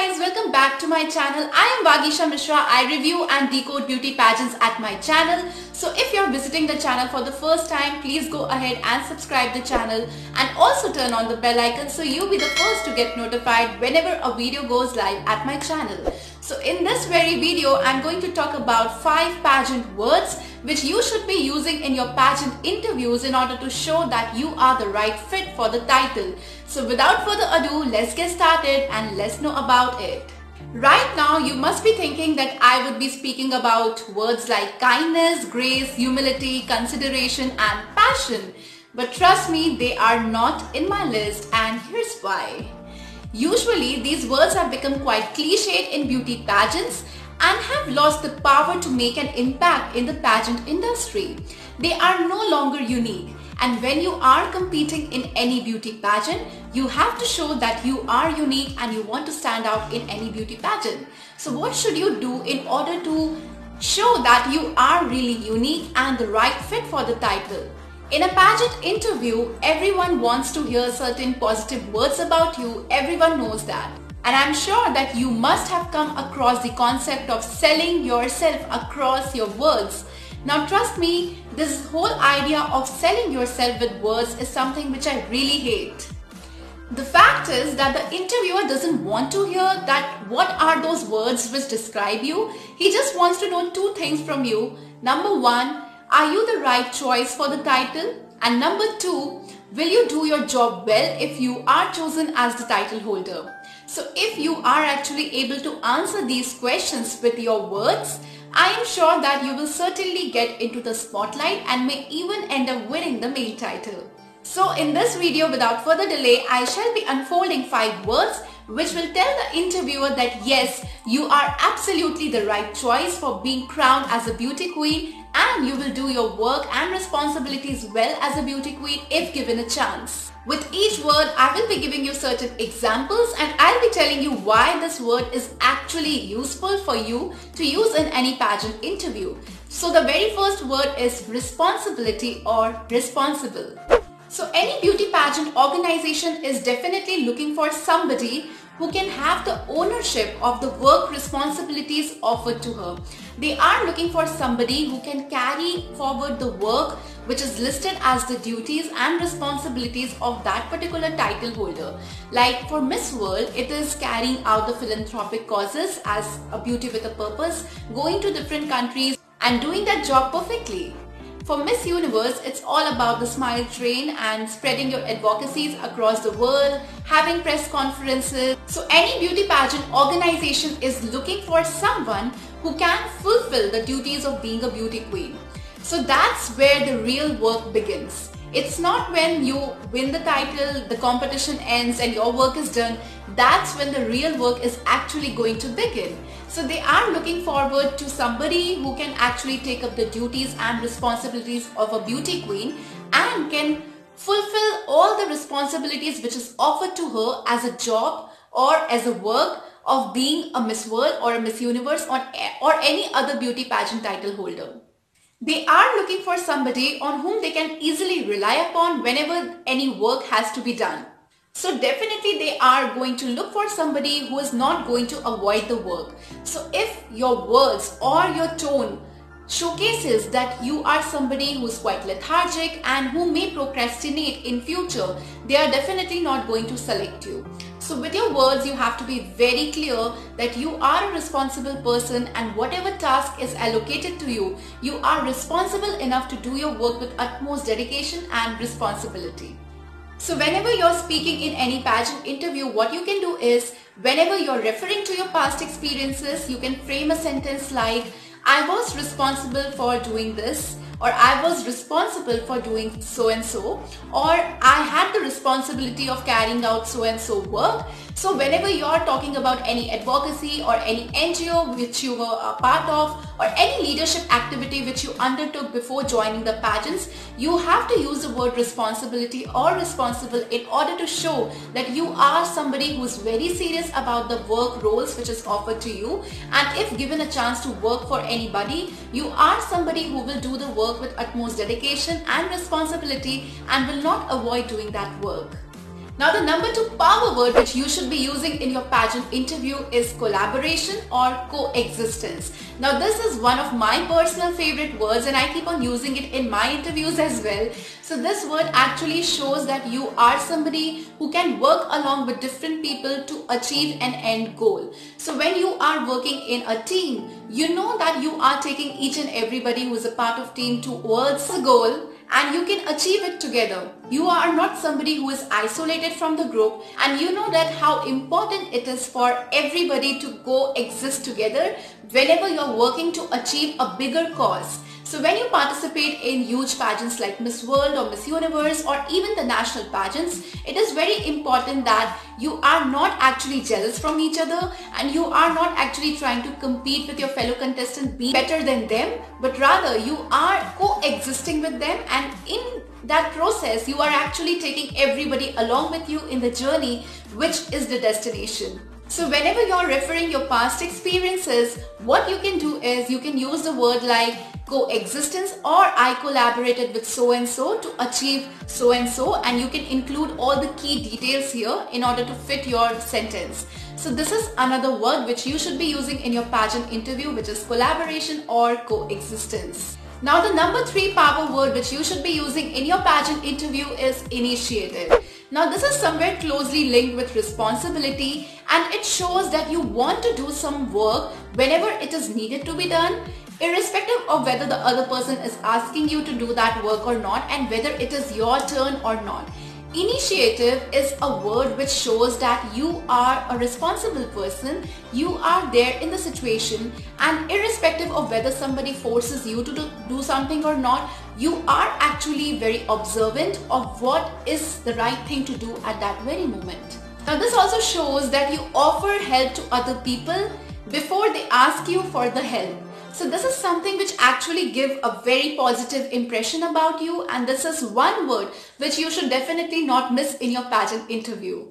guys, welcome back to my channel. I am Vagisha Mishra. I review and decode beauty pageants at my channel. So if you're visiting the channel for the first time, please go ahead and subscribe the channel and also turn on the bell icon so you'll be the first to get notified whenever a video goes live at my channel. So in this very video, I'm going to talk about 5 pageant words which you should be using in your pageant interviews in order to show that you are the right fit for the title. So without further ado, let's get started and let's know about it. Right now, you must be thinking that I would be speaking about words like kindness, grace, humility, consideration and passion. But trust me, they are not in my list, and here's why. Usually, these words have become quite cliched in beauty pageants and have lost the power to make an impact in the pageant industry. They are no longer unique, and when you are competing in any beauty pageant, you have to show that you are unique and you want to stand out in any beauty pageant. So what should you do in order to show that you are really unique and the right fit for the title? In a pageant interview, everyone wants to hear certain positive words about you. Everyone knows that. And I'm sure that you must have come across the concept of selling yourself across your words. Now trust me, this whole idea of selling yourself with words is something which I really hate. The fact is that the interviewer doesn't want to hear that what are those words which describe you. He just wants to know two things from you. Number one, are you the right choice for the title? And number two, will you do your job well if you are chosen as the title holder? So if you are actually able to answer these questions with your words, I am sure that you will certainly get into the spotlight and may even end up winning the main title. So in this video, without further delay, I shall be unfolding 5 words which will tell the interviewer that yes, you are absolutely the right choice for being crowned as a beauty queen, and you will do your work and responsibilities well as a beauty queen if given a chance. With each word, I will be giving you certain examples and I'll be telling you why this word is actually useful for you to use in any pageant interview. So the very first word is responsibility or responsible. So any beauty pageant organization is definitely looking for somebody who can have the ownership of the work responsibilities offered to her. They are looking for somebody who can carry forward the work which is listed as the duties and responsibilities of that particular title holder. Like for Miss World, it is carrying out the philanthropic causes as a beauty with a purpose, going to different countries and doing that job perfectly. For Miss Universe, it's all about the Smile Train and spreading your advocacies across the world, having press conferences. So any beauty pageant organization is looking for someone who can fulfill the duties of being a beauty queen. So that's where the real work begins. It's not when you win the title, the competition ends and your work is done. That's when the real work is actually going to begin. So they are looking forward to somebody who can actually take up the duties and responsibilities of a beauty queen and can fulfill all the responsibilities which is offered to her as a job or as a work of being a Miss World or a Miss Universe or any other beauty pageant title holder. They are looking for somebody on whom they can easily rely upon whenever any work has to be done. So definitely they are going to look for somebody who is not going to avoid the work. So if your words or your tone showcases that you are somebody who is quite lethargic and who may procrastinate in future, they are definitely not going to select you. So with your words, you have to be very clear that you are a responsible person and whatever task is allocated to you, you are responsible enough to do your work with utmost dedication and responsibility. So whenever you're speaking in any pageant interview, what you can do is, whenever you're referring to your past experiences, you can frame a sentence like, I was responsible for doing this, or I was responsible for doing so and so, or I had the responsibility of carrying out so and so work. So whenever you are talking about any advocacy or any NGO which you were a part of or any leadership activity which you undertook before joining the pageants, you have to use the word responsibility or responsible in order to show that you are somebody who is very serious about the work roles which is offered to you, and if given a chance to work for anybody, you are somebody who will do the work with utmost dedication and responsibility and will not avoid doing that work. Now the number 2 power word which you should be using in your pageant interview is collaboration or coexistence. Now this is one of my personal favorite words and I keep on using it in my interviews as well. So this word actually shows that you are somebody who can work along with different people to achieve an end goal. So when you are working in a team, you know that you are taking each and everybody who is a part of team towards the goal. And you can achieve it together. You are not somebody who is isolated from the group, and you know that how important it is for everybody to coexist together whenever you're working to achieve a bigger cause. So when you participate in huge pageants like Miss World or Miss Universe or even the national pageants, it is very important that you are not actually jealous from each other and you are not actually trying to compete with your fellow contestant, be better than them, but rather you are coexisting with them, and in that process you are actually taking everybody along with you in the journey which is the destination. So whenever you're referring your past experiences, what you can do is you can use the word like coexistence or I collaborated with so and so to achieve so and so, and you can include all the key details here in order to fit your sentence. So this is another word which you should be using in your pageant interview, which is collaboration or coexistence. Now the number 3 power word which you should be using in your pageant interview is initiative. Now this is somewhere closely linked with responsibility, and it shows that you want to do some work whenever it is needed to be done, irrespective of whether the other person is asking you to do that work or not and whether it is your turn or not. Initiative is a word which shows that you are a responsible person, you are there in the situation, and irrespective of whether somebody forces you to do something or not, you are actually very observant of what is the right thing to do at that very moment. Now this also shows that you offer help to other people before they ask you for the help. So this is something which actually gives a very positive impression about you, and this is one word which you should definitely not miss in your pageant interview.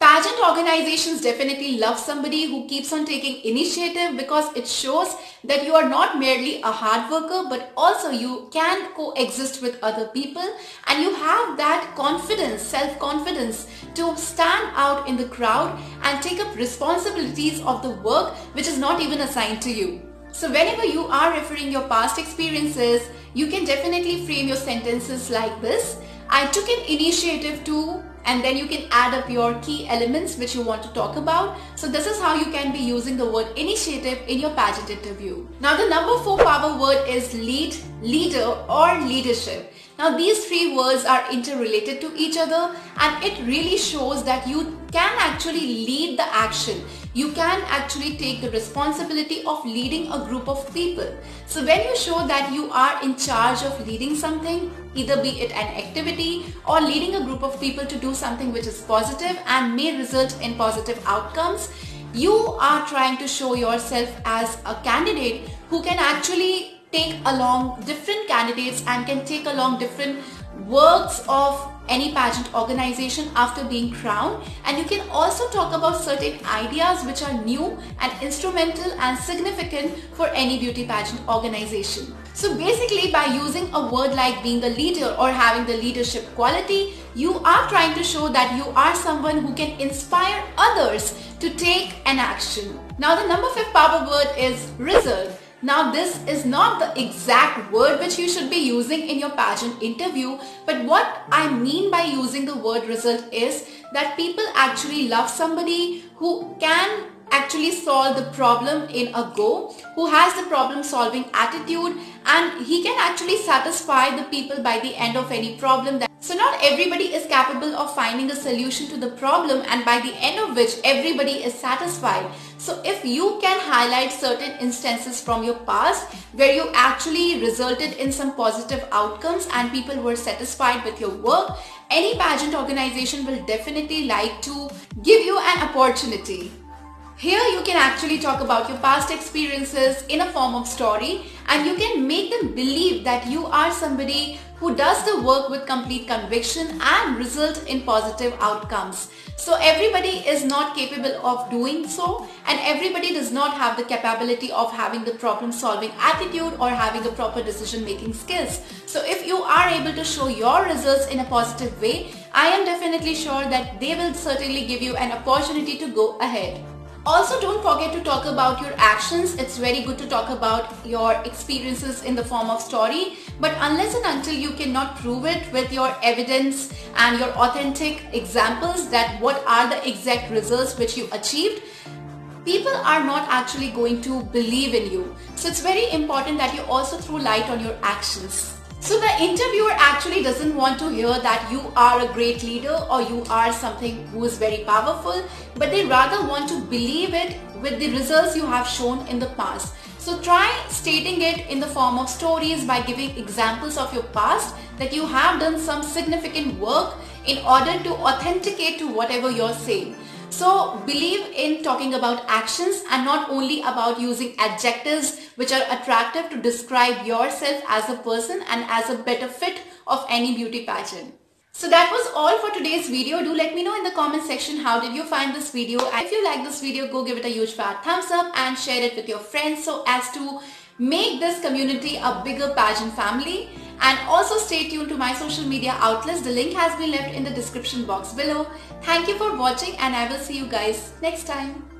Pageant organizations definitely love somebody who keeps on taking initiative, because it shows that you are not merely a hard worker but also you can coexist with other people, and you have that confidence, self-confidence to stand out in the crowd and take up responsibilities of the work which is not even assigned to you. So whenever you are referring your past experiences, you can definitely frame your sentences like this. I took an initiative to, and then you can add up your key elements which you want to talk about. So this is how you can be using the word initiative in your pageant interview. Now the number 4 power word is lead, leader or leadership. Now these 3 words are interrelated to each other, and it really shows that you can actually lead the action. You can actually take the responsibility of leading a group of people. So when you show that you are in charge of leading something, either be it an activity or leading a group of people to do something which is positive and may result in positive outcomes, you are trying to show yourself as a candidate who can actually take along different candidates and can take along different works of any pageant organization after being crowned, and you can also talk about certain ideas which are new and instrumental and significant for any beauty pageant organization. So basically, by using a word like being a leader or having the leadership quality, you are trying to show that you are someone who can inspire others to take an action. Now the number 5 power word is reserve. Now this is not the exact word which you should be using in your pageant interview, but what I mean by using the word result is that people actually love somebody who can actually solve the problem in a go, who has the problem solving attitude, and he can actually satisfy the people by the end of any problem. So not everybody is capable of finding a solution to the problem, and by the end of which everybody is satisfied. So if you can highlight certain instances from your past where you actually resulted in some positive outcomes and people were satisfied with your work, any pageant organization will definitely like to give you an opportunity. Here you can actually talk about your past experiences in a form of story, and you can make them believe that you are somebody who does the work with complete conviction and result in positive outcomes. So everybody is not capable of doing so, and everybody does not have the capability of having the problem solving attitude or having a proper decision making skills. So if you are able to show your results in a positive way, I am definitely sure that they will certainly give you an opportunity to go ahead. Also, don't forget to talk about your actions. It's very good to talk about your experiences in the form of story, but unless and until you cannot prove it with your evidence and your authentic examples that what are the exact results which you achieved, people are not actually going to believe in you. So it's very important that you also throw light on your actions. So the interviewer actually doesn't want to hear that you are a great leader or you are something who is very powerful, but they rather want to believe it with the results you have shown in the past. So try stating it in the form of stories by giving examples of your past that you have done some significant work in order to authenticate to whatever you're saying. So believe in talking about actions and not only about using adjectives which are attractive to describe yourself as a person and as a better fit of any beauty pageant. So that was all for today's video. Do let me know in the comment section how did you find this video. If you like this video, go give it a huge fat thumbs up and share it with your friends so as to make this community a bigger pageant family. And also stay tuned to my social media outlets. The link has been left in the description box below. Thank you for watching and I will see you guys next time.